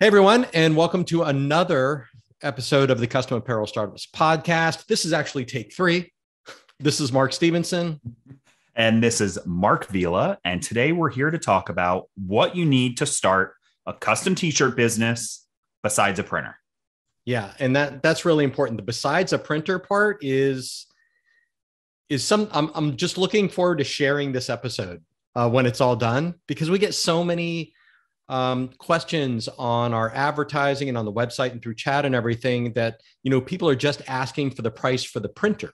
Hey, everyone, and welcome to another episode of the Custom Apparel Startups podcast. This is actually take 3. This is Mark Stevenson. And this is Mark Vila. And today we're here to talk about what you need to start a custom t-shirt business besides a printer. Yeah, and that's really important. The besides a printer part I'm just looking forward to sharing this episode when it's all done, because we get so many questions on our advertising and on the website and through chat and everything that, you know, people are just asking for the price for the printer,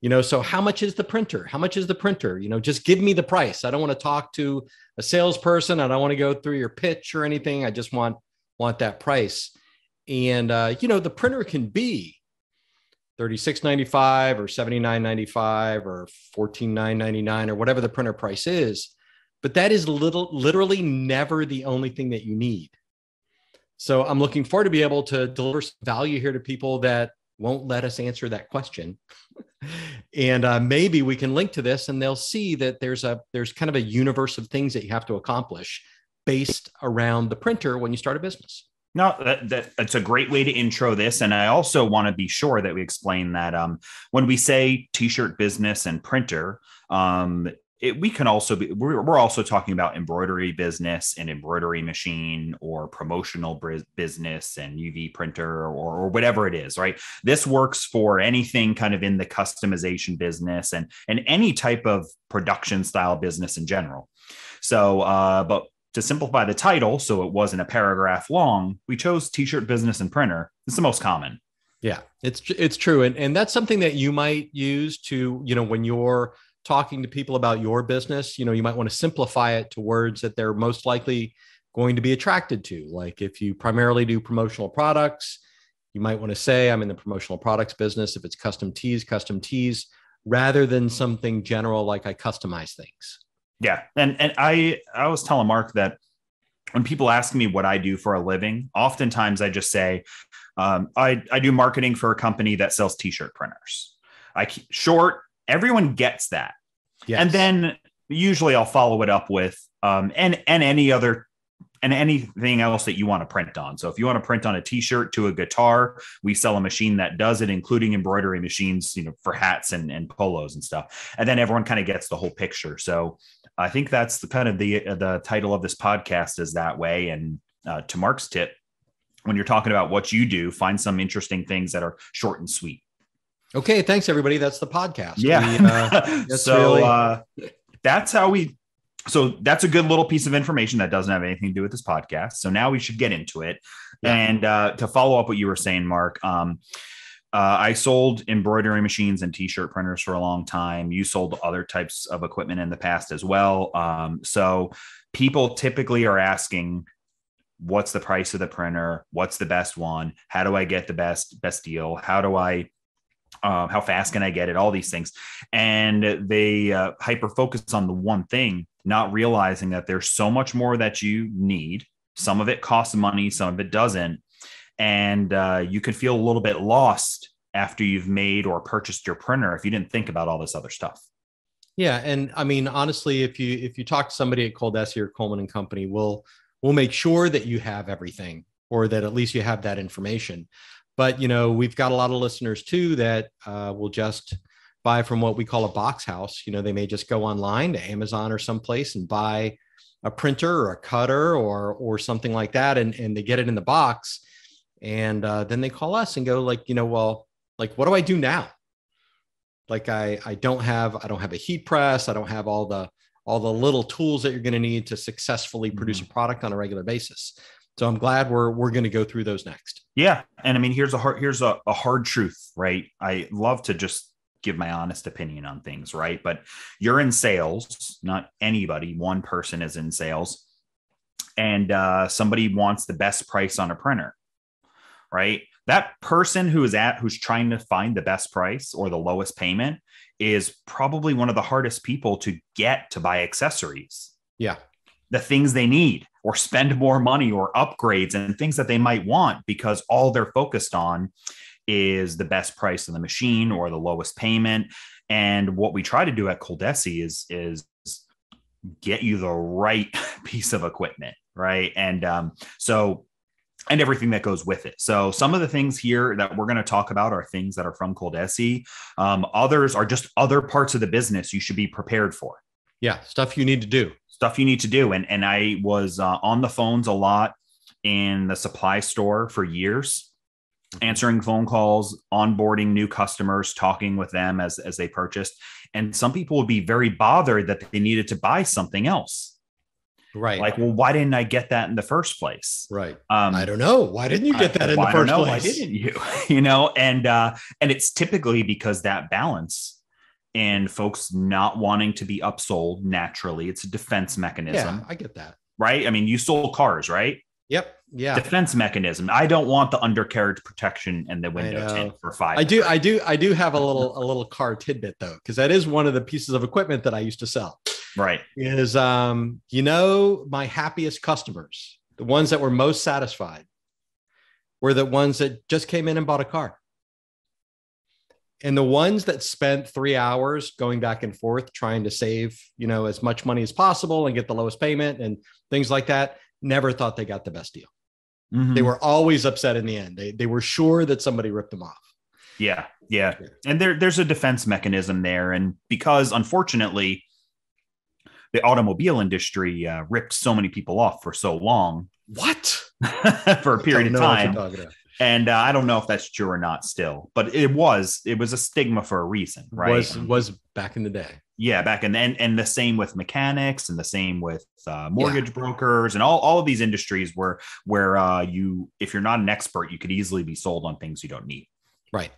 you know, so how much is the printer? How much is the printer? You know, just give me the price. I don't want to talk to a salesperson. I don't want to go through your pitch or anything. I just want that price. And, you know, the printer can be $36.95 or $79.95 or $14.99 or whatever the printer price is. But that is literally never the only thing that you need. So I'm looking forward to be able to deliver some value here to people that won't let us answer that question. And maybe we can link to this and they'll see that there's kind of a universe of things that you have to accomplish based around the printer when you start a business. No, that's a great way to intro this. And I also want to be sure that we explain that when we say t-shirt business and printer, we're also talking about embroidery business and embroidery machine or promotional business and UV printer or whatever it is, right? This works for anything kind of in the customization business and any type of production style business in general. So, but to simplify the title, so it wasn't a paragraph long, we chose t-shirt business and printer. It's the most common. Yeah, it's true. And that's something that you might use to, you know, when you're talking to people about your business, you know, you might want to simplify it to words that they're most likely going to be attracted to. Like if you primarily do promotional products, you might want to say, I'm in the promotional products business. If it's custom tees, rather than something general, like I customize things. Yeah. And I was telling Mark that when people ask me what I do for a living, oftentimes I just say, I do marketing for a company that sells t-shirt printers. Everyone gets that. Yes. And then usually I'll follow it up with anything else that you want to print on. So if you want to print on a t-shirt to a guitar, we sell a machine that does it, including embroidery machines, you know, for hats and polos and stuff. And then everyone kind of gets the whole picture. So I think that's the kind of the title of this podcast is that way. And to Mark's tip, when you're talking about what you do, find some interesting things that are short and sweet. Okay. Thanks everybody. That's the podcast. Yeah. So that's a good little piece of information that doesn't have anything to do with this podcast. So now we should get into it. Yeah. And to follow up what you were saying, Mark, I sold embroidery machines and t-shirt printers for a long time. You sold other types of equipment in the past as well. So people typically are asking, what's the price of the printer? What's the best one? How do I get the best deal? How fast can I get it? All these things. And they hyper-focus on the one thing, not realizing that there's so much more that you need. Some of it costs money, some of it doesn't. And you can feel a little bit lost after you've made or purchased your printer if you didn't think about all this other stuff. Yeah. And I mean, honestly, if you talk to somebody at ColDesi or Coleman and Company, we'll make sure that you have everything, or that at least you have that information. But, you know, we've got a lot of listeners, too, that will just buy from what we call a box house. You know, they may just go online to Amazon or someplace and buy a printer or a cutter or something like that. And they get it in the box. And then they call us and go like, you know, well, like, what do I do now? Like, I don't have a heat press. I don't have all the little tools that you're going to need to successfully produce a product on a regular basis. So I'm glad we're going to go through those next. Yeah. And I mean, here's a hard truth, right? I love to just give my honest opinion on things, right? But you're in sales, not anybody. One person is in sales, and somebody wants the best price on a printer, right? That person who's trying to find the best price or the lowest payment is probably one of the hardest people to get to buy accessories. Yeah. The things they need, or spend more money, or upgrades and things that they might want, because all they're focused on is the best price of the machine or the lowest payment. And what we try to do at ColDesi is get you the right piece of equipment, right? And so and everything that goes with it. So some of the things here that we're going to talk about are things that are from ColDesi. Others are just other parts of the business you should be prepared for. Yeah, stuff you need to do. Stuff you need to do. And I was on the phones a lot in the supply store for years, answering phone calls, onboarding new customers, talking with them as they purchased. And some people would be very bothered that they needed to buy something else. Right. Like, well, why didn't I get that in the first place? Right. I don't know. Why didn't you get that in the first place? Why didn't you? You know, and it's typically because that balance and folks not wanting to be upsold naturally, it's a defense mechanism. Yeah, I get that. Right. I mean, you sold cars, right? Yep. Yeah. Defense mechanism. I don't want the undercarriage protection and the window tint for $5. I do have a little car tidbit though, because that is one of the pieces of equipment that I used to sell. Right. Is, you know, my happiest customers, the ones that were most satisfied, were the ones that just came in and bought a car. And the ones that spent 3 hours going back and forth trying to save, you know, as much money as possible and get the lowest payment and things like that, never thought they got the best deal. Mm-hmm. They were always upset in the end. They were sure that somebody ripped them off. Yeah. Yeah. And there's a defense mechanism there. And because unfortunately, the automobile industry ripped so many people off for so long. What? For a period of time. And I don't know if that's true or not still, but it was a stigma for a reason, right? Was back in the day. Yeah, back in the end. And the same with mechanics and the same with mortgage brokers and all of these industries where you, if you're not an expert, you could easily be sold on things you don't need. Right.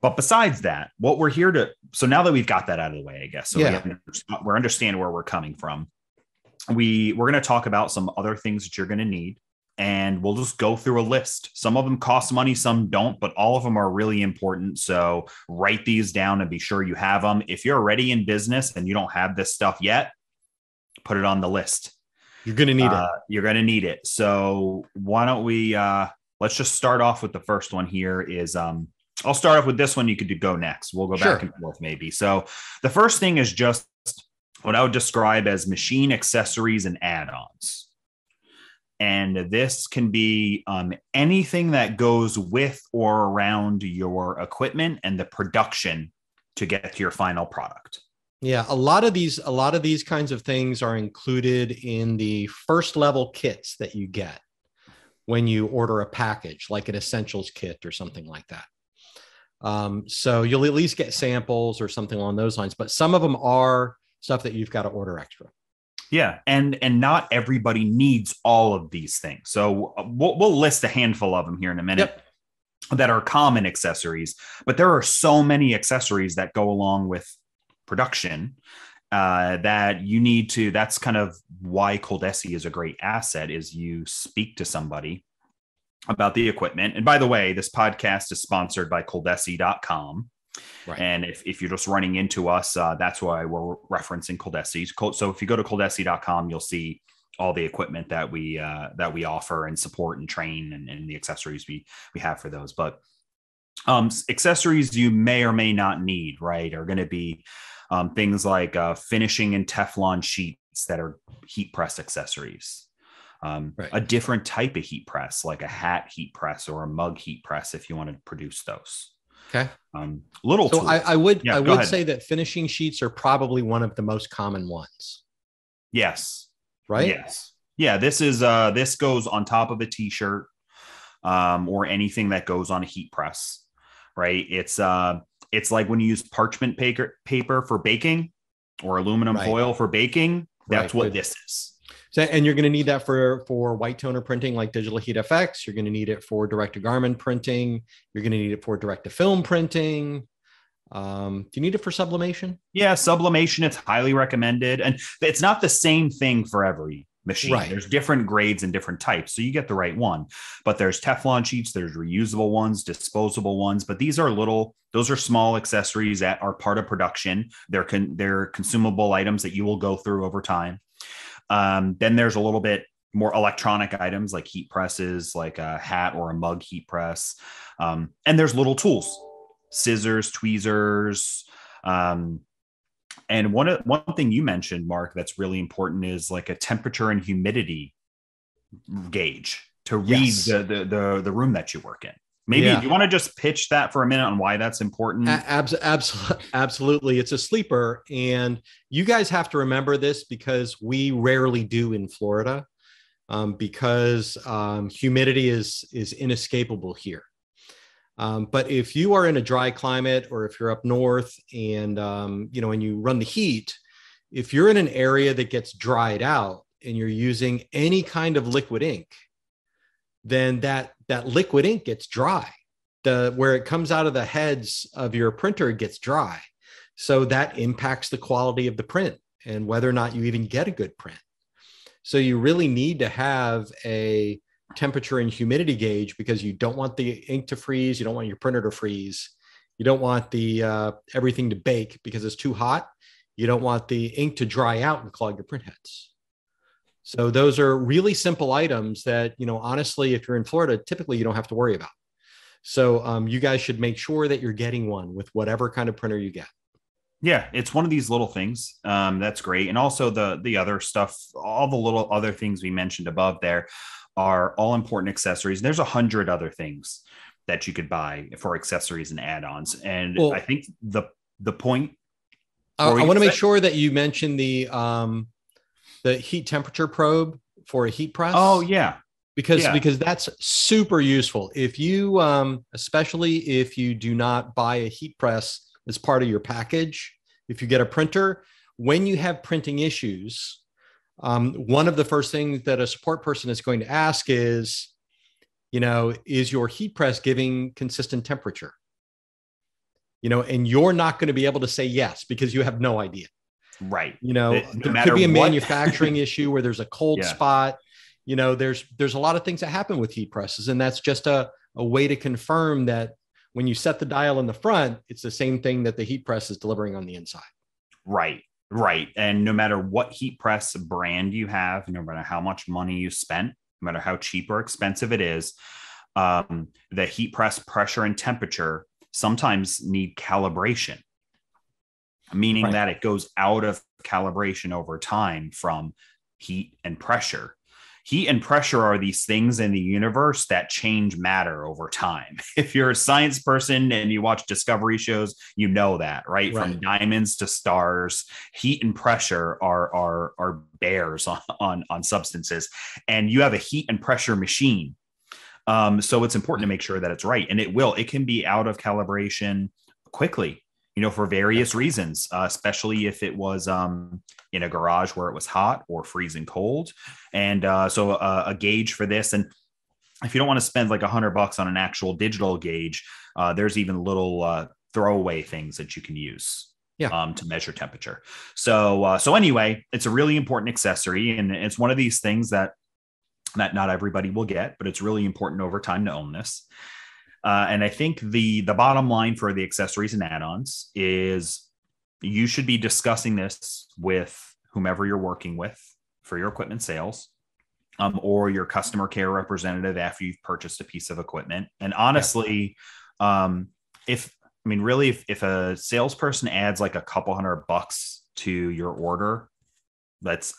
But besides that, what we're here to, so now that we've got that out of the way, I guess, so we understand where we're coming from. We're going to talk about some other things that you're going to need, and we'll just go through a list. Some of them cost money, some don't, but all of them are really important. So write these down and be sure you have them. If you're already in business and you don't have this stuff yet, put it on the list. You're going to need it. You're going to need it. So why don't we, let's just start off with the first one here is, I'll start off with this one. You could go next. We'll go back and forth maybe. So the first thing is just what I would describe as machine accessories and add-ons. And this can be anything that goes with or around your equipment and the production to get to your final product. Yeah. A lot of these kinds of things are included in the first level kits that you get when you order a package, like an essentials kit or something like that. So you'll at least get samples or something along those lines, but some of them are stuff that you've got to order extra. Yeah. And not everybody needs all of these things. So we'll list a handful of them here in a minute that are common accessories, but there are so many accessories that go along with production, that you need to, that's kind of why ColDesi is a great asset is you speak to somebody about the equipment. And by the way, this podcast is sponsored by Coldesi.com. Right. And if you're just running into us, that's why we're referencing ColDesi. So if you go to Coldesi.com, you'll see all the equipment that we offer and support and train and the accessories we have for those. But accessories you may or may not need, right, are going to be things like finishing and Teflon sheets that are heat press accessories. A different type of heat press, like a hat heat press or a mug heat press, if you want to produce those. Okay. Little tools. I would say that finishing sheets are probably one of the most common ones. Yes. Right. Yes. Yeah. This is this goes on top of a t-shirt or anything that goes on a heat press. Right. It's like when you use parchment paper for baking or aluminum foil for baking. That's what this is. So, and you're going to need that for white toner printing like Digital Heat FX. You're going to need it for direct-to-garment printing. You're going to need it for direct-to-film printing. Do you need it for sublimation? Yeah, sublimation, it's highly recommended. And it's not the same thing for every machine. Right. There's different grades and different types. So you get the right one. But there's Teflon sheets, there's reusable ones, disposable ones. But these are those are small accessories that are part of production. They're consumable items that you will go through over time. Then there's a little bit more electronic items like heat presses, like a hat or a mug heat press. And there's little tools, scissors, tweezers. And one thing you mentioned, Mark, that's really important is like a temperature and humidity gauge to read the room that you work in. Maybe do you want to just pitch that for a minute on why that's important? Absolutely. It's a sleeper. And you guys have to remember this because we rarely do in Florida because humidity is inescapable here. But if you are in a dry climate or if you're up north and, you know, and you run the heat, if you're in an area that gets dried out and you're using any kind of liquid ink, then that liquid ink gets dry. Where it comes out of the heads of your printer, it gets dry. So that impacts the quality of the print and whether or not you even get a good print. So you really need to have a temperature and humidity gauge because you don't want the ink to freeze. You don't want your printer to freeze. You don't want the everything to bake because it's too hot. You don't want the ink to dry out and clog your print heads. So those are really simple items that, you know, honestly, if you're in Florida, typically you don't have to worry about. So you guys should make sure that you're getting one with whatever kind of printer you get. Yeah, it's one of these little things. That's great. And also the other stuff, all the little other things we mentioned above there are all important accessories. There's 100 other things that you could buy for accessories and add-ons. And well, I think the point. I want to make sure that you mention the heat temperature probe for a heat press. Oh yeah. Because that's super useful. If you, especially if you do not buy a heat press as part of your package, if you get a printer, when you have printing issues, one of the first things that a support person is going to ask is, you know, is your heat press giving consistent temperature? You know, and you're not going to be able to say yes, because you have no idea. Right. You know, there could be a manufacturing issue where there's a cold spot. You know, there's a lot of things that happen with heat presses. And that's just a way to confirm that when you set the dial in the front, it's the same thing that the heat press is delivering on the inside. Right. Right. And no matter what heat press brand you have, no matter how much money you spent, no matter how cheap or expensive it is, the heat press pressure and temperature sometimes need calibration, meaning that it goes out of calibration over time from heat and pressure. Heat and pressure are these things in the universe that change matter over time. If you're a science person and you watch Discovery shows, you know that, right? From diamonds to stars, heat and pressure are bears on substances. And you have a heat and pressure machine. So it's important to make sure that it's right. And it can be out of calibration quickly, you know, for various reasons, especially if it was in a garage where it was hot or freezing cold. And so a gauge for this. And if you don't want to spend like $100 on an actual digital gauge, there's even little throwaway things that you can use to measure temperature. So, so anyway, it's a really important accessory. And it's one of these things that not everybody will get, but it's really important over time to own this. And I think the bottom line for the accessories and add-ons is you should be discussing this with whomever you're working with for your equipment sales, or your customer care representative after you've purchased a piece of equipment. And honestly, if a salesperson adds like a couple $100 to your order, that's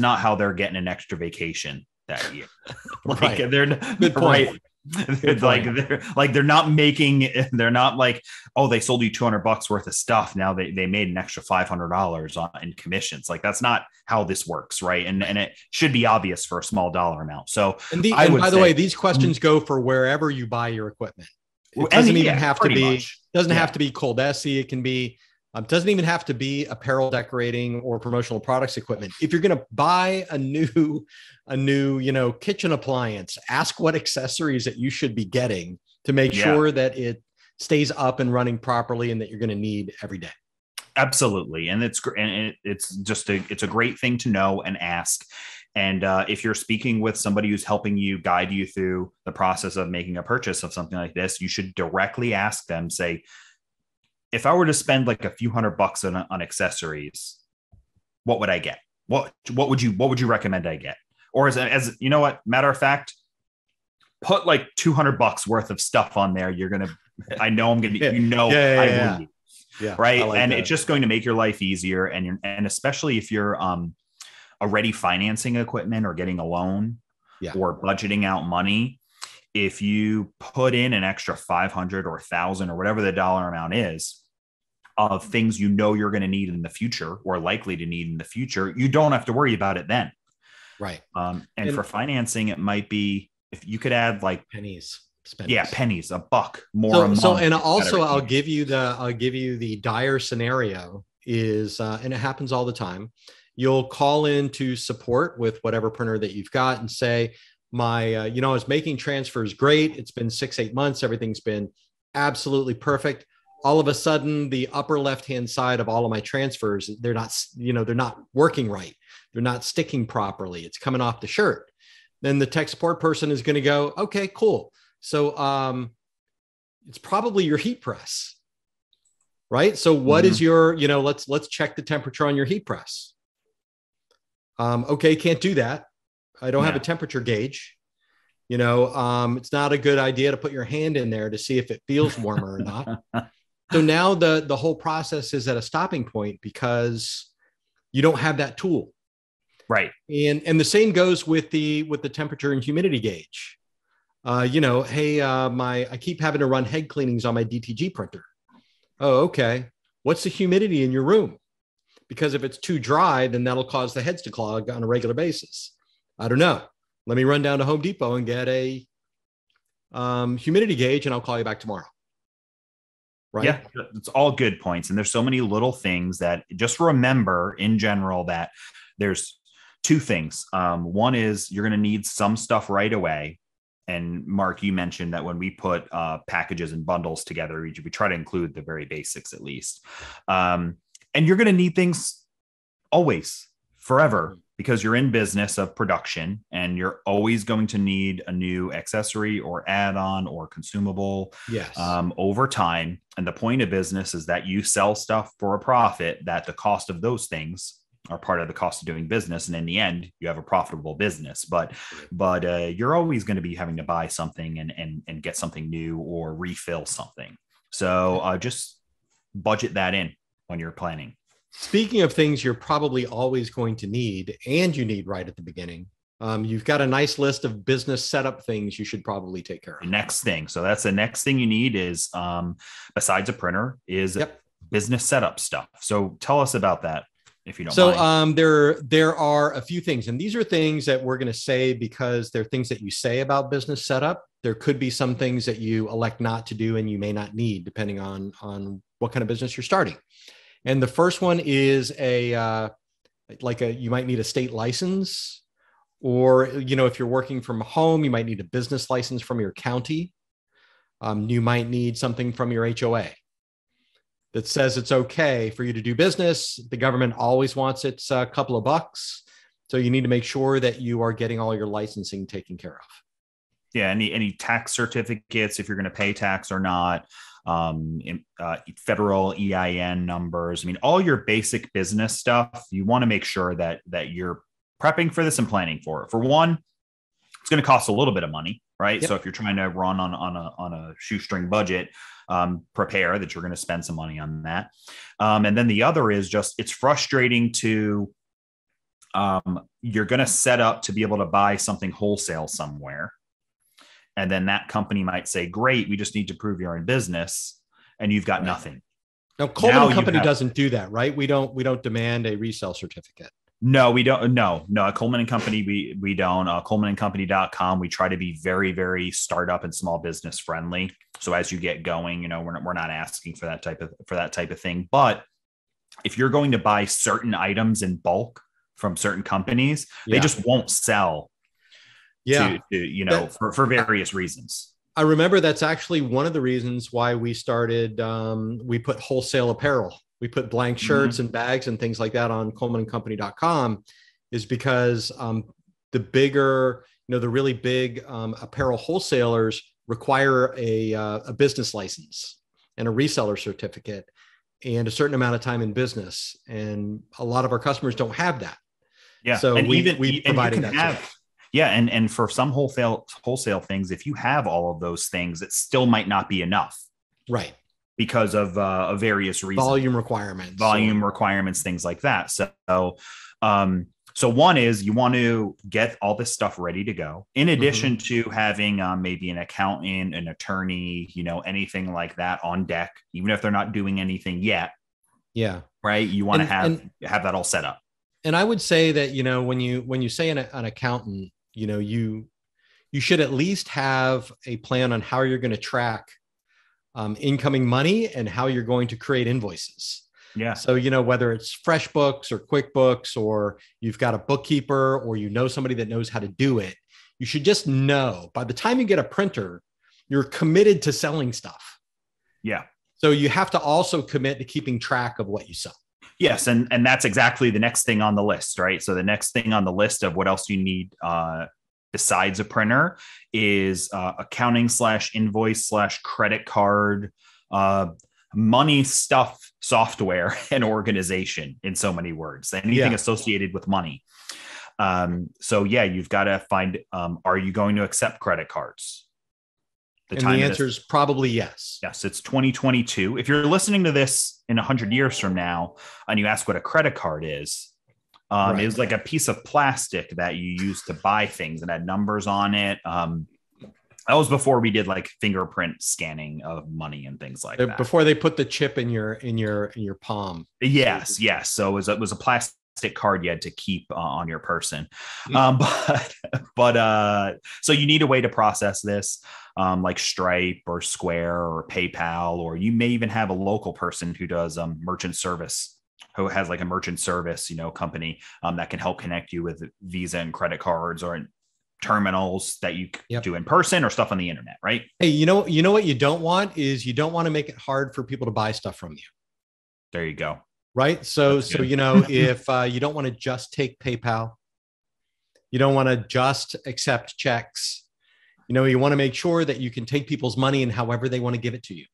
not how they're getting an extra vacation that year. They're not making, they're not like, oh, they sold you $200 worth of stuff. Now they made an extra $500 in commissions. Like, that's not how this works. Right. And it should be obvious for a small dollar amount. So, by the way, these questions go for wherever you buy your equipment. It doesn't even have to be, doesn't have to be ColDesi. It can be, doesn't even have to be apparel decorating or promotional products equipment. If you're going to buy a new, you know, kitchen appliance, ask what accessories that you should be getting to make sure that it stays up and running properly and that you're going to need every day. Absolutely. And it's a great thing to know and ask. And if you're speaking with somebody who's helping you, guide you through the process of making a purchase of something like this, you should directly ask them, say, if I were to spend like a few $100 on accessories, what would I get? What would you recommend I get? Or as you know what, matter of fact, put like $200 worth of stuff on there. Right. Like and that. It's just going to make your life easier. And especially if you're already financing equipment or getting a loan, or budgeting out money, if you put in an extra 500 or 1,000 or whatever the dollar amount is of things you know you're going to need in the future or likely to need in the future, you don't have to worry about it then. Right. And for financing, it might be if you could add like pennies. Pennies, a buck more. So, and also I'll give you the dire scenario is, and it happens all the time. You'll call in to support with whatever printer that you've got and say, I was making transfers great. It's been 6-8 months. Everything's been absolutely perfect. All of a sudden, the upper left-hand side of all of my transfers, they're not working right. They're not sticking properly. It's coming off the shirt. Then the tech support person is going to go, okay, cool. So it's probably your heat press, right? So what is your, let's check the temperature on your heat press. Okay, can't do that. I don't have a temperature gauge. It's not a good idea to put your hand in there to see if it feels warmer or not. So now the whole process is at a stopping point because you don't have that tool. Right. And the same goes with the temperature and humidity gauge. I keep having to run head cleanings on my DTG printer. Oh, okay. What's the humidity in your room? Because if it's too dry, then that'll cause the heads to clog on a regular basis. I don't know. Let me run down to Home Depot and get a humidity gauge, and I'll call you back tomorrow. Right? Yeah, it's all good points. And there's so many little things that just remember in general that there's two things. One is you're going to need some stuff right away. And Mark, you mentioned that when we put packages and bundles together, we try to include the very basics at least. And you're going to need things always, forever, because you're in business of production and you're always going to need a new accessory or add-on or consumable over time. And the point of business is that you sell stuff for a profit, that the cost of those things are part of the cost of doing business. And in the end, you have a profitable business, but you're always going to be having to buy something and get something new or refill something. So just budget that in when you're planning. Speaking of things you're probably always going to need and you need right at the beginning, you've got a nice list of business setup things you should probably take care of. The next thing. So that's the next thing you need is, besides a printer, is business setup stuff. So tell us about that. If you don't mind. There are a few things, and these are things that we're going to say because they're things that you say about business setup. There could be some things that you elect not to do and you may not need, depending on what kind of business you're starting. And the first one is you might need a state license, or if you're working from home, you might need a business license from your county. You might need something from your HOA that says it's okay for you to do business. The government always wants its couple of bucks. So you need to make sure that you are getting all your licensing taken care of. Yeah, any tax certificates, if you're going to pay tax or not, federal EIN numbers. I mean, all your basic business stuff, you want to make sure that you're prepping for this and planning for it. For one, it's going to cost a little bit of money, right? Yep. So if you're trying to run on a shoestring budget, prepare that you're going to spend some money on that. And then the other is just, it's frustrating to, you're going to set up to be able to buy something wholesale somewhere. And then that company might say, great, we just need to prove you're in business, and you've got nothing. Now, Coleman & Company doesn't do that, right? We don't demand a resale certificate. No, we don't. No. Coleman and Company, we don't. ColemanAndCompany.com. We try to be very, very startup and small business friendly. So as you get going, we're not asking for that type of thing. But if you're going to buy certain items in bulk from certain companies, they just won't sell. Yeah, for various reasons. I remember that's actually one of the reasons why we started. We put wholesale apparel. We put blank shirts and bags and things like that on ColemanAndCompany.com is because the bigger, the really big apparel wholesalers require a business license and a reseller certificate and a certain amount of time in business. And a lot of our customers don't have that. Yeah. So we provided that. Yeah. And for some wholesale things, if you have all of those things, it still might not be enough. Right. Because of various reasons, volume requirements, things like that. So, So one is you want to get all this stuff ready to go, in addition to having maybe an accountant, an attorney, you know, anything like that on deck, even if they're not doing anything yet. Yeah. Right. You want to have that all set up. And I would say that, you know, when you say an accountant, you know, you should at least have a plan on how you're going to track incoming money and how you're going to create invoices. Yeah. So, you know, whether it's FreshBooks or QuickBooks, or you've got a bookkeeper, or you know somebody that knows how to do it, you should just know by the time you get a printer, you're committed to selling stuff. Yeah. So you have to also commit to keeping track of what you sell. Yes. And that's exactly the next thing on the list, right? So the next thing on the list of what else you need besides a printer is accounting/invoice/credit card, money stuff, software, and organization, in so many words, anything associated with money. So yeah, you've got to find, are you going to accept credit cards? The answer is probably yes. Yes. It's 2022. If you're listening to this in 100 years from now, and you ask what a credit card is, it was like a piece of plastic that you used to buy things and had numbers on it. That was before we did like fingerprint scanning of money and things like that. Before they put the chip in your palm. Yes. Yes. So it was a plastic card you had to keep on your person. So you need a way to process this, like Stripe or Square or PayPal, or you may even have a local person who does merchant service, who has like a merchant service, you know, company that can help connect you with Visa and credit cards or terminals that you do in person or stuff on the internet, right? Hey, you know what you don't want is you don't want to make it hard for people to buy stuff from you. There you go. Right. So, you know, if you don't want to just take PayPal, you don't want to just accept checks, you know, you want to make sure that you can take people's money and however they want to give it to you.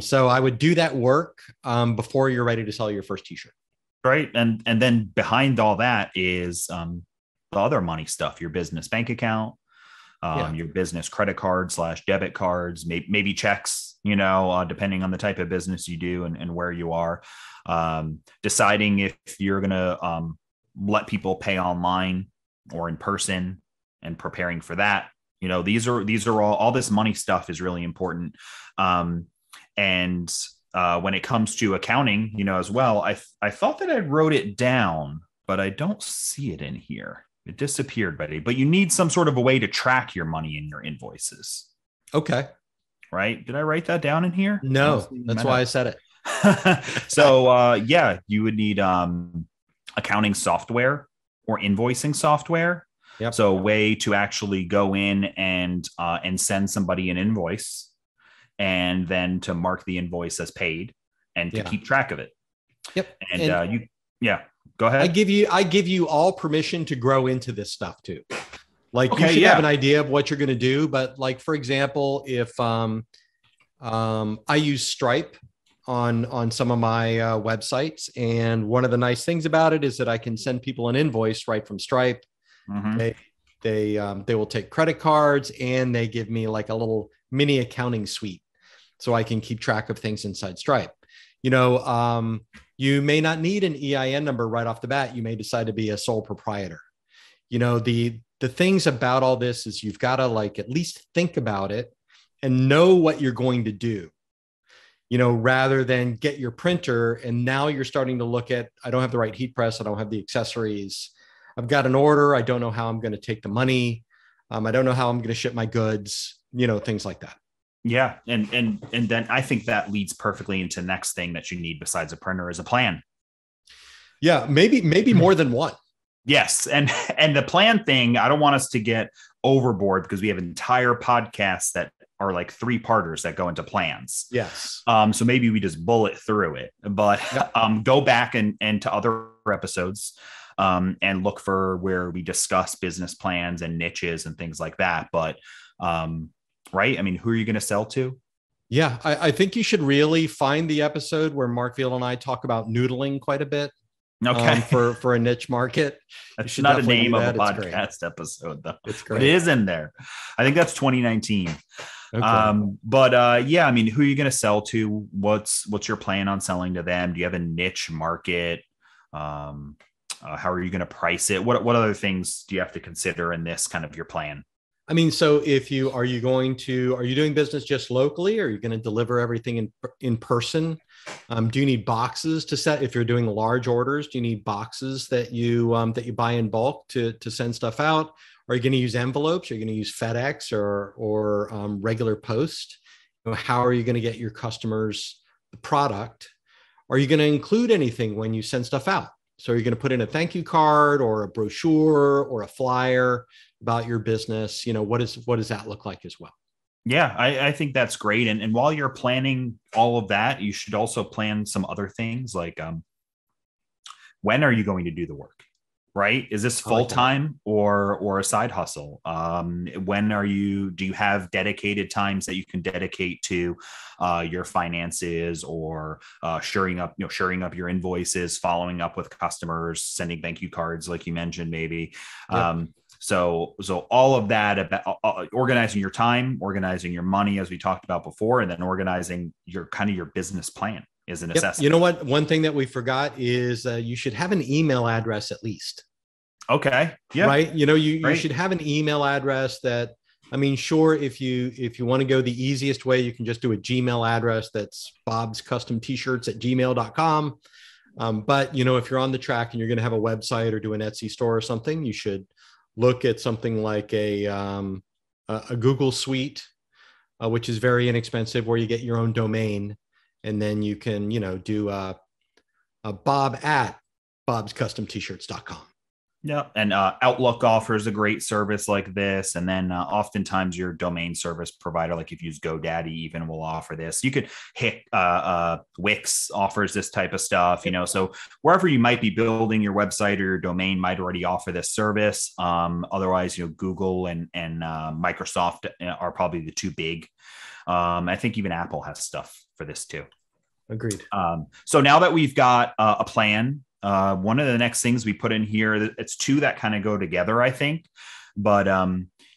So I would do that work before you're ready to sell your first t-shirt. Right. And then behind all that is the other money stuff, your business bank account, your business credit card / debit cards, maybe checks, you know, depending on the type of business you do and where you are, deciding if you're going to let people pay online or in person and preparing for that. You know, these are all this money stuff is really important. When it comes to accounting, you know, as well, I thought that I wrote it down, but I don't see it in here. It disappeared, buddy. But you need some sort of a way to track your money in your invoices. Okay. Right. Did I write that down in here? No, that's why I said it. So, you would need accounting software or invoicing software. Yep. So a way to actually go in and send somebody an invoice, and then to mark the invoice as paid and to keep track of it. Yep. And go ahead. I give you all permission to grow into this stuff too. Like you should have an idea of what you're going to do. But like, for example, if I use Stripe on some of my websites, and one of the nice things about it is that I can send people an invoice right from Stripe. Mm-hmm. They will take credit cards, and they give me like a little mini accounting suite so I can keep track of things inside Stripe. You know, you may not need an EIN number right off the bat. You may decide to be a sole proprietor. You know, the things about all this is you've got to like at least think about it and know what you're going to do, you know, rather than get your printer. And now you're starting to look at, I don't have the right heat press. I don't have the accessories. I've got an order. I don't know how I'm going to take the money. I don't know how I'm going to ship my goods, you know, things like that. Yeah. And then I think that leads perfectly into the next thing that you need besides a printer is a plan. Yeah. Maybe more than one. Yes. And the plan thing, I don't want us to get overboard because we have entire podcasts that are like three-parters that go into plans. Yes. So maybe we just bullet through it, but go back and to other episodes. And look for where we discuss business plans and niches and things like that. But, right. I mean, who are you going to sell to? Yeah. I think you should really find the episode where Mark Veal and I talk about noodling quite a bit. Okay. For a niche market. That's not a name of a podcast episode though. It's great. But it is in there. I think that's 2019. Okay. I mean, who are you going to sell to? What's your plan on selling to them? Do you have a niche market? How are you going to price it? What other things do you have to consider in this kind of your plan? I mean, so if you, are you doing business just locally? Or are you going to deliver everything in person? Do you need boxes to set, if you're doing large orders, do you need boxes that you buy in bulk to send stuff out? Are you going to use envelopes? Are you going to use FedEx or regular post? You know, how are you going to get your customers the product? Are you going to include anything when you send stuff out? So you're going to put in a thank you card or a brochure or a flyer about your business. You know, what does that look like as well? Yeah, I think that's great. And while you're planning all of that, you should also plan some other things like when are you going to do the work? Right? Is this full-time or a side hustle? When are you, do you have dedicated times that you can dedicate to your finances or shoring up your invoices, following up with customers, sending thank you cards, like you mentioned, maybe. Yep. So all of that about organizing your time, organizing your money, as we talked about before, and then organizing your kind of your business plan. Is a necessity. Yep. You know what? One thing that we forgot is you should have an email address at least. Okay. Yeah. Right. You know, you should have an email address that, I mean, sure. If you want to go the easiest way, you can just do a Gmail address. That's bobscustomtshirts@gmail.com. But you know, if you're on the track and you're going to have a website or do an Etsy store or something, you should look at something like a Google Suite, which is very inexpensive, where you get your own domain. And then you can, you know, do a bob@bobscustomtshirts.com. Yeah. And Outlook offers a great service like this. And then oftentimes your domain service provider, like if you use GoDaddy, even will offer this. You could hit Wix offers this type of stuff, you know, so wherever you might be building your website or your domain might already offer this service. Otherwise, you know, Google and Microsoft are probably the two big. I think even Apple has stuff for this too. Agreed. So now that we've got a plan, one of the next things we put in here, it's two that kind of go together, I think, but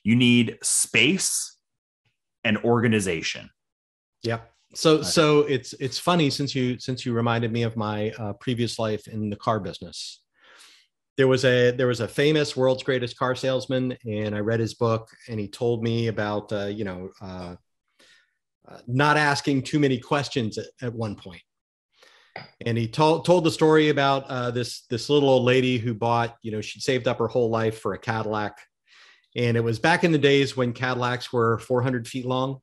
you need space and organization. Yep. So it's funny since you reminded me of my previous life in the car business. There was a famous world's greatest car salesman, and I read his book, and he told me about not asking too many questions at one point. And he told the story about this little old lady who bought, you know, she'd saved up her whole life for a Cadillac. And it was back in the days when Cadillacs were 400 feet long.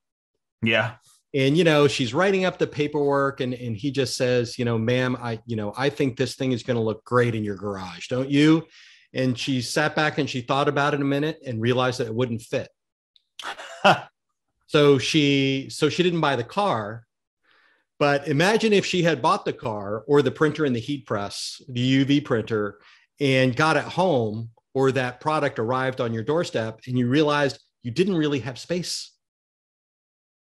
Yeah. And, you know, she's writing up the paperwork and he just says, you know, ma'am, I think this thing is going to look great in your garage, don't you? And she sat back and she thought about it a minute and realized that it wouldn't fit. So she didn't buy the car, but imagine if she had bought the car or the printer and the heat press, the UV printer, and got it home, or that product arrived on your doorstep and you realized you didn't really have space.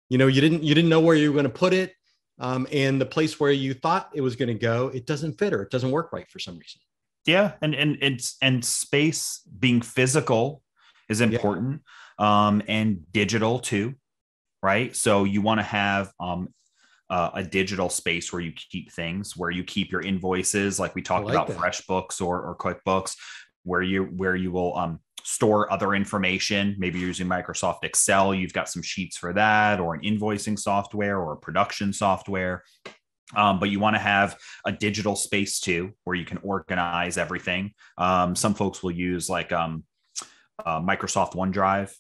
You know, you didn't know where you were going to put it. And the place where you thought it was going to go, it doesn't fit or it doesn't work right for some reason. Yeah. And space being physical is important, and digital too. Right. So you want to have a digital space where you keep things, where you keep your invoices, like we talked about that. FreshBooks or QuickBooks, where you will store other information. Maybe you're using Microsoft Excel. You've got some sheets for that, or an invoicing software or a production software. But you want to have a digital space too, where you can organize everything. Some folks will use like Microsoft OneDrive.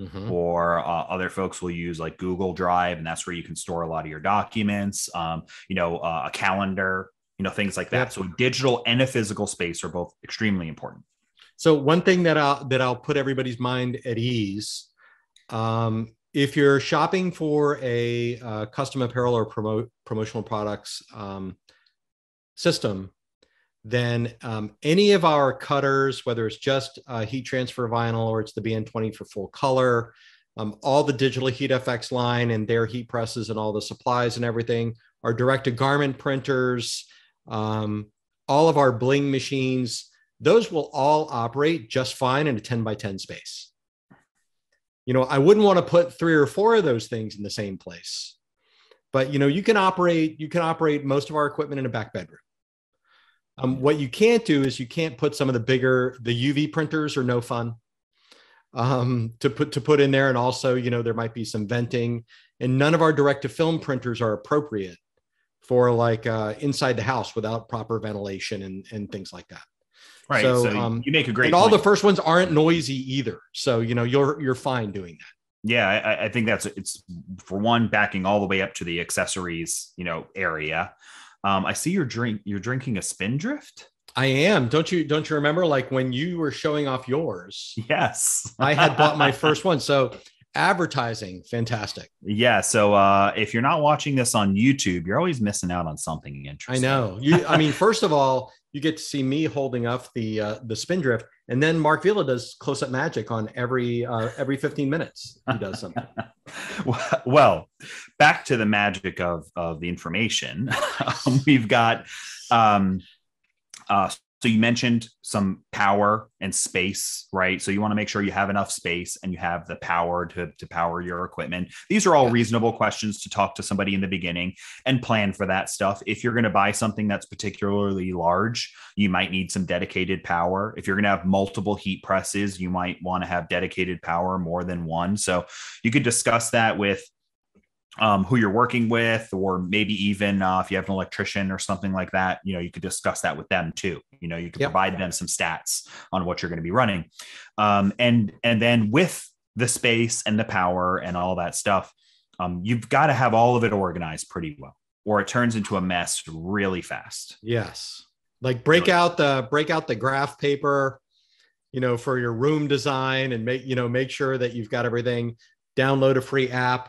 Mm-hmm. Or other folks will use like Google Drive, and that's where you can store a lot of your documents, a calendar, you know, things like that. Yep. So digital and a physical space are both extremely important. So one thing that I'll put everybody's mind at ease, if you're shopping for a custom apparel or promotional products system, then any of our cutters, whether it's just heat transfer vinyl or it's the BN20 for full color, all the Digital Heat FX line and their heat presses and all the supplies and everything, our direct-to-garment printers, all of our bling machines, those will all operate just fine in a 10x10 space. You know, I wouldn't want to put 3 or 4 of those things in the same place, but you know, you can operate most of our equipment in a back bedroom. What you can't do is you can't put some of the bigger, the UV printers are no fun to put in there. And also, you know, there might be some venting, and none of our direct to film printers are appropriate for like inside the house without proper ventilation and things like that. Right. So you make a great point. And all the first ones aren't noisy either. So, you know, you're fine doing that. Yeah, I think that's, it's for one, backing all the way up to the accessories, you know, area. I see you're drinking a Spindrift. I am. Don't you remember like when you were showing off yours? Yes. I had bought my first one. So advertising, fantastic. Yeah. So if you're not watching this on YouTube, you're always missing out on something interesting. I know. I mean, first of all, you get to see me holding up the Spindrift, and then Mark Vila does close up magic on every 15 minutes. He does something. Well, back to the magic of the information. We've got, so you mentioned some power and space, right? So you want to make sure you have enough space and you have the power to power your equipment. These are all reasonable questions to talk to somebody in the beginning and plan for that stuff. If you're going to buy something that's particularly large, you might need some dedicated power. If you're going to have multiple heat presses, you might want to have dedicated power, more than one. So you could discuss that with who you're working with, or maybe even if you have an electrician or something like that, you know, you could discuss that with them too. You know, you could provide them some stats on what you're going to be running. And then with the space and the power and all that stuff, you've got to have all of it organized pretty well, or it turns into a mess really fast. Yes. Like break out the graph paper, you know, for your room design, and make sure that you've got everything. Download a free app.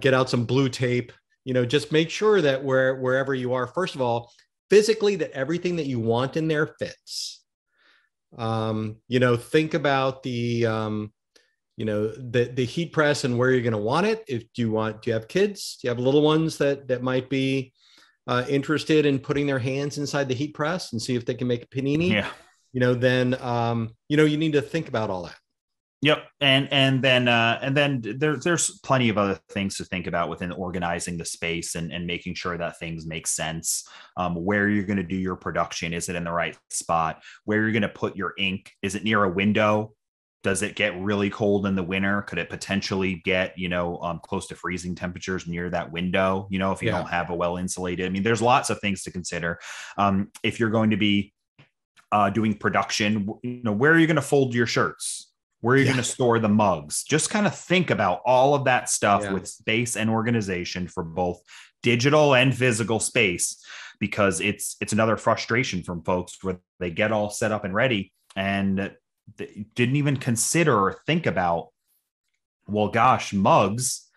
Get out some blue tape, you know, just make sure that wherever you are, first of all, physically that everything that you want in there fits. You know, think about the heat press and where you're going to want it. Do you have kids? Do you have little ones that might be interested in putting their hands inside the heat press and see if they can make a panini? Yeah. You know, then, you know, you need to think about all that. Yep. And then there's plenty of other things to think about within organizing the space and making sure that things make sense. Where you're going to do your production. Is it in the right spot? Where you're going to put your ink? Is it near a window? Does it get really cold in the winter? Could it potentially get, you know, close to freezing temperatures near that window? You know, if you don't have a well insulated, I mean, there's lots of things to consider. If you're going to be doing production, you know, where are you going to fold your shirts? Where you're going to store the mugs. Just kind of think about all of that stuff with space and organization for both digital and physical space, because it's another frustration from folks where they get all set up and ready and they didn't even consider or think about, well, gosh, mugs,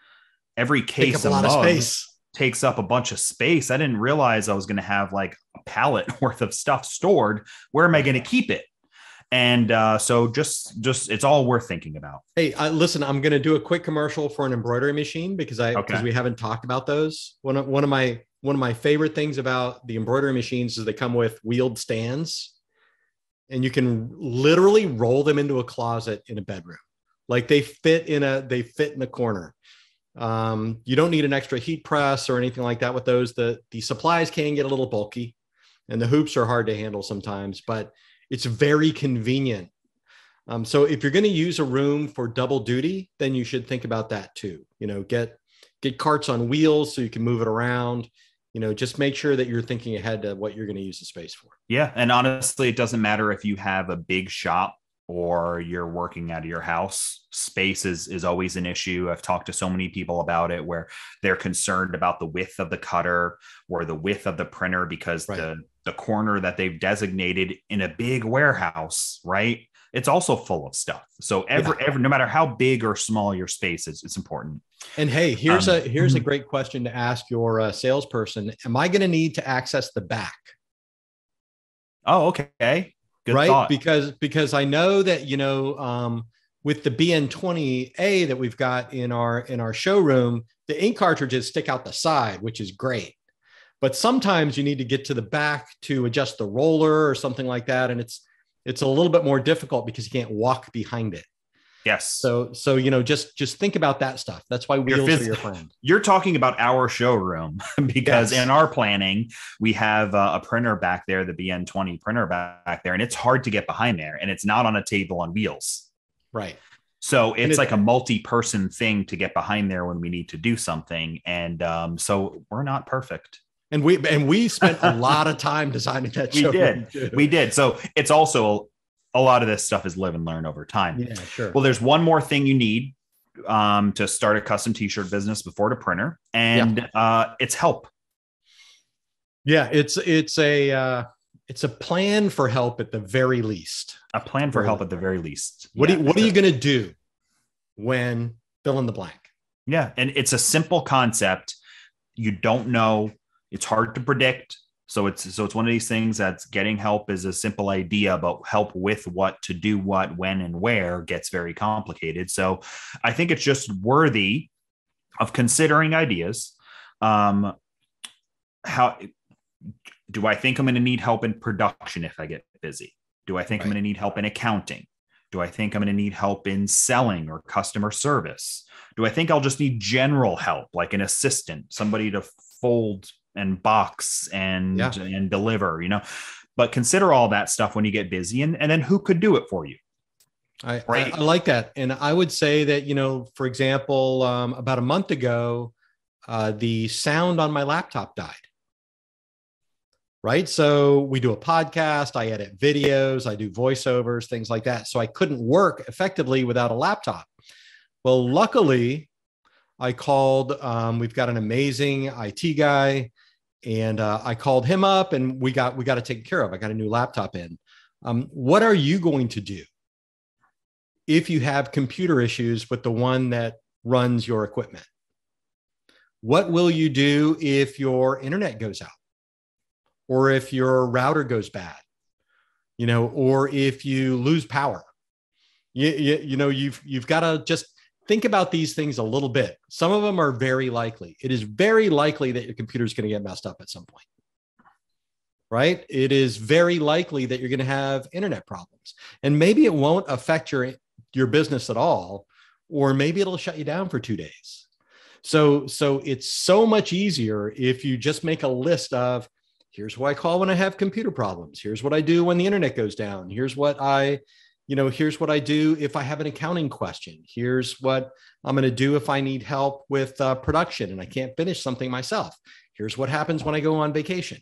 every case of mugs takes up a bunch of space. I didn't realize I was going to have like a pallet worth of stuff stored. Where am I going to keep it? And so just it's all worth thinking about. Hey, listen, I'm going to do a quick commercial for an embroidery machine because we haven't talked about those. One of my favorite things about the embroidery machines is they come with wheeled stands, and you can literally roll them into a closet in a bedroom. Like they fit in a corner. You don't need an extra heat press or anything like that with those. The supplies can get a little bulky, and the hoops are hard to handle sometimes, but it's very convenient. So if you're going to use a room for double duty, then you should think about that too. You know, get carts on wheels so you can move it around. You know, just make sure that you're thinking ahead to what you're going to use the space for. Yeah. And honestly, it doesn't matter if you have a big shop or you're working out of your house. Space is always an issue. I've talked to so many people about it where they're concerned about the width of the cutter or the width of the printer because the corner that they've designated in a big warehouse, right? It's also full of stuff. So every no matter how big or small your space is, it's important. And hey, here's a great question to ask your salesperson. Am I going to need to access the back? Oh, okay. Good right. Thought. Because I know that, you know, with the BN20A that we've got in our showroom, the ink cartridges stick out the side, which is great. But sometimes you need to get to the back to adjust the roller or something like that. And it's a little bit more difficult because you can't walk behind it. Yes. So you know, just think about that stuff. That's why Wheels are your friend. You're talking about our showroom because in our planning, we have a printer back there, the BN20 printer back there, and it's hard to get behind there, and it's not on a table on wheels. Right. So it's like a multi-person thing to get behind there when we need to do something, and so we're not perfect. And we spent a lot of time designing that showroom. We did. So it's also. A lot of this stuff is live and learn over time. Yeah, sure. Well, there's one more thing you need to start a custom t-shirt business before the printer, and it's help. Yeah, it's a plan for help at the very least. A plan for help at the very least. What are you going to do when fill in the blank? Yeah, and it's a simple concept. You don't know. It's hard to predict. So it's one of these things that's getting help is a simple idea, but help with what to do, what, when, and where gets very complicated. So I think it's just worthy of considering ideas. How do I think I'm going to need help in production if I get busy? Do I think I'm going to need help in accounting? Do I think I'm going to need help in selling or customer service? Do I think I'll just need general help, like an assistant, somebody to fold and box and deliver, you know, but consider all that stuff when you get busy and then who could do it for you. I like that. And I would say that, you know, for example, about a month ago, the sound on my laptop died. Right. So we do a podcast, I edit videos, I do voiceovers, things like that. So I couldn't work effectively without a laptop. Well, luckily I called, we've got an amazing IT guy. And I called him up and we got it taken care of. I got a new laptop in. What are you going to do if you have computer issues with the one that runs your equipment? What will you do if your internet goes out or if your router goes bad, you know, or if you lose power? You know, you've got to just think about these things a little bit. Some of them are very likely. It is very likely that your computer is going to get messed up at some point, right? It is very likely that you're going to have internet problems, and maybe it won't affect your business at all, or maybe it'll shut you down for 2 days. So it's so much easier if you just make a list of, here's who I call when I have computer problems. Here's what I do when the internet goes down. Here's what I do if I have an accounting question. Here's what I'm going to do if I need help with production and I can't finish something myself. Here's what happens when I go on vacation.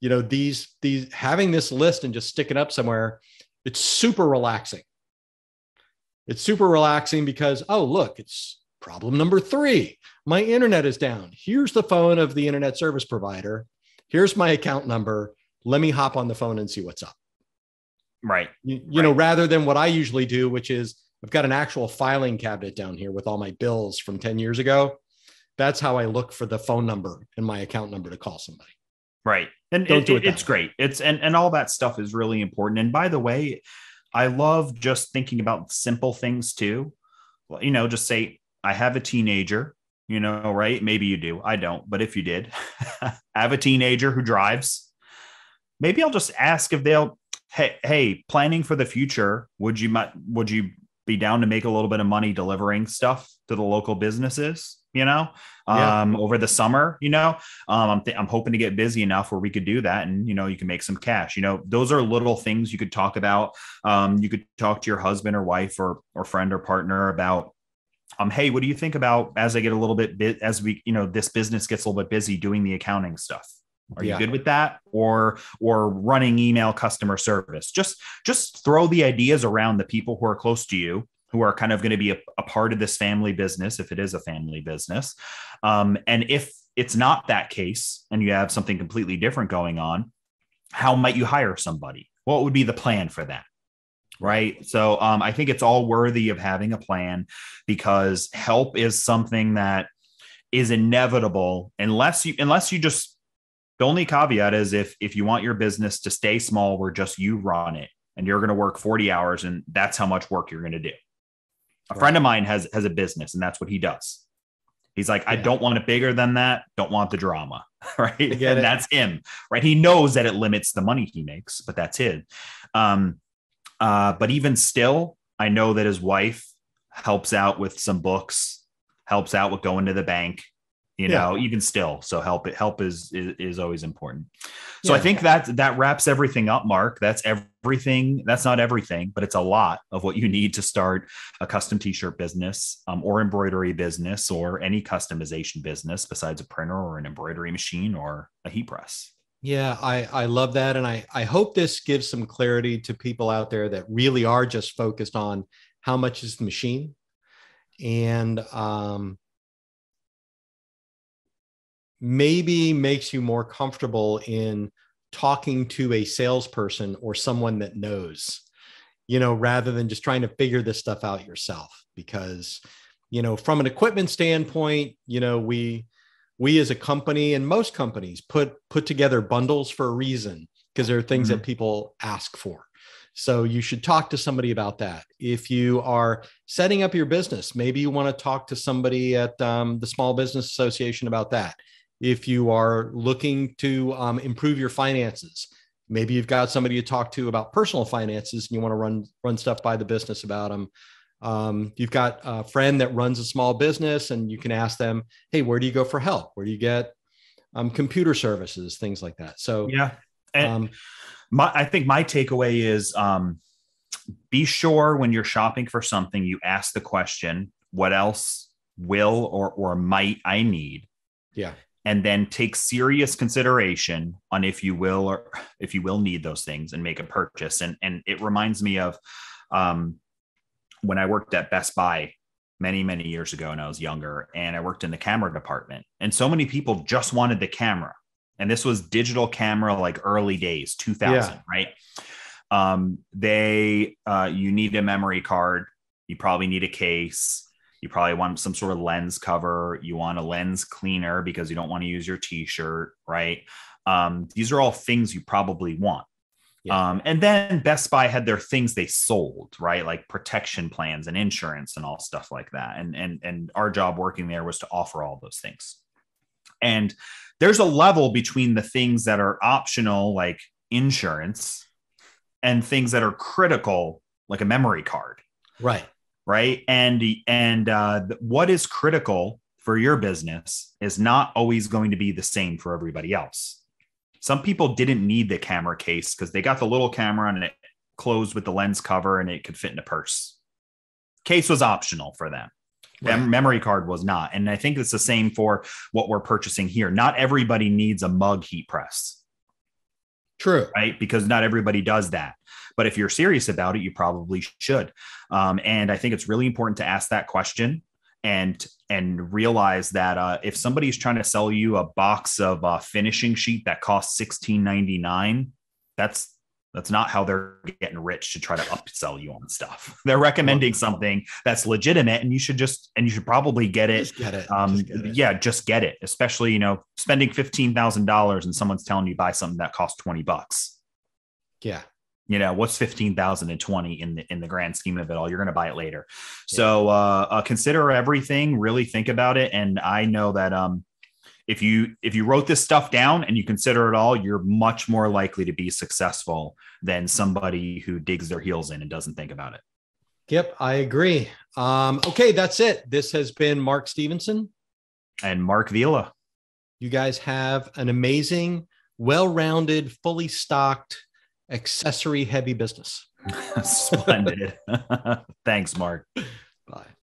You know, these having this list and just sticking up somewhere, it's super relaxing. It's super relaxing because, oh, look, it's problem number 3. My internet is down. Here's the phone of the internet service provider. Here's my account number. Let me hop on the phone and see what's up. Right. You know, rather than what I usually do, which is I've got an actual filing cabinet down here with all my bills from 10 years ago. That's how I look for the phone number and my account number to call somebody. Right. And it's great. And all that stuff is really important. And by the way, I love just thinking about simple things too. Well, you know, just say, I have a teenager, you know, right? Maybe you do. I don't. But if you did, I have a teenager who drives. Maybe I'll just ask if they'll, Hey, planning for the future, would you be down to make a little bit of money delivering stuff to the local businesses, you know, over the summer, you know, I'm hoping to get busy enough where we could do that. And, you know, you can make some cash, you know, those are little things you could talk about. You could talk to your husband or wife or friend or partner about, hey, what do you think about as I get a little bit, as we, you know, this business gets a little bit busy doing the accounting stuff? Are you good with that? Or running email customer service? Just throw the ideas around the people who are close to you, who are kind of going to be a part of this family business, if it is a family business. And if it's not that case and you have something completely different going on, how might you hire somebody? What would be the plan for that? Right. So I think it's all worthy of having a plan, because help is something that is inevitable unless you just. The only caveat is if you want your business to stay small, where just you run it and you're going to work 40 hours and that's how much work you're going to do. A friend of mine has a business and that's what he does. He's like, I don't want it bigger than that. Don't want the drama. Right. And that's him. Right. He knows that it limits the money he makes, but that's him. But even still, I know that his wife helps out with some books, helps out with going to the bank, you know, even still. So help is always important. So I think that wraps everything up, Mark. That's everything. That's not everything, but it's a lot of what you need to start a custom t-shirt business, or embroidery business, or any customization business besides a printer or an embroidery machine or a heat press. Yeah, I love that. And I hope this gives some clarity to people out there that really are just focused on how much is the machine. And maybe makes you more comfortable in talking to a salesperson or someone that knows, you know, rather than just trying to figure this stuff out yourself. Because, you know, from an equipment standpoint, you know, we as a company and most companies put together bundles for a reason, because there are things that people ask for. So you should talk to somebody about that. If you are setting up your business, maybe you want to talk to somebody at the Small Business Association about that. If you are looking to improve your finances, maybe you've got somebody to talk to about personal finances and you want to run stuff by the business about them. You've got a friend that runs a small business and you can ask them, hey, where do you go for help? Where do you get computer services, things like that. So yeah, and I think my takeaway is be sure when you're shopping for something, you ask the question, what else will or might I need? Yeah. And then take serious consideration on if you will need those things and make a purchase. And it reminds me of when I worked at Best Buy many, many years ago when I was younger, and I worked in the camera department, and so many people just wanted the camera. And this was digital camera, like early days, 2000, right? You need a memory card. You probably need a case. You probably want some sort of lens cover. You want a lens cleaner because you don't want to use your t-shirt, right? These are all things you probably want. Yeah. And then Best Buy had their things they sold, right? Like protection plans and insurance and all stuff like that. And our job working there was to offer all those things. And there's a level between the things that are optional, like insurance, and things that are critical, like a memory card. Right. Right. And what is critical for your business is not always going to be the same for everybody else. Some people didn't need the camera case because they got the little camera and it closed with the lens cover and it could fit in a purse. Case was optional for them. Right. Memory card was not. And I think it's the same for what we're purchasing here. Not everybody needs a mug heat press. True. Right? Because not everybody does that. But if you're serious about it, you probably should. And I think it's really important to ask that question and realize that if somebody's trying to sell you a box of finishing sheet that costs $16.99, that's not how they're getting rich to try to upsell you on stuff. They're recommending something that's legitimate, and you should probably get it. Just get it. Especially, you know, spending $15,000 and someone's telling you buy something that costs $20. Yeah. You know, what's 15,000 and 20 in the grand scheme of it all? You're going to buy it later. Yeah. So consider everything, really think about it. And I know that if you wrote this stuff down and you consider it all, you're much more likely to be successful than somebody who digs their heels in and doesn't think about it. Yep, I agree. Okay, that's it. This has been Mark Stevenson. And Mark Vila. You guys have an amazing, well-rounded, fully stocked, accessory heavy business. Splendid. Thanks, Mark. Bye.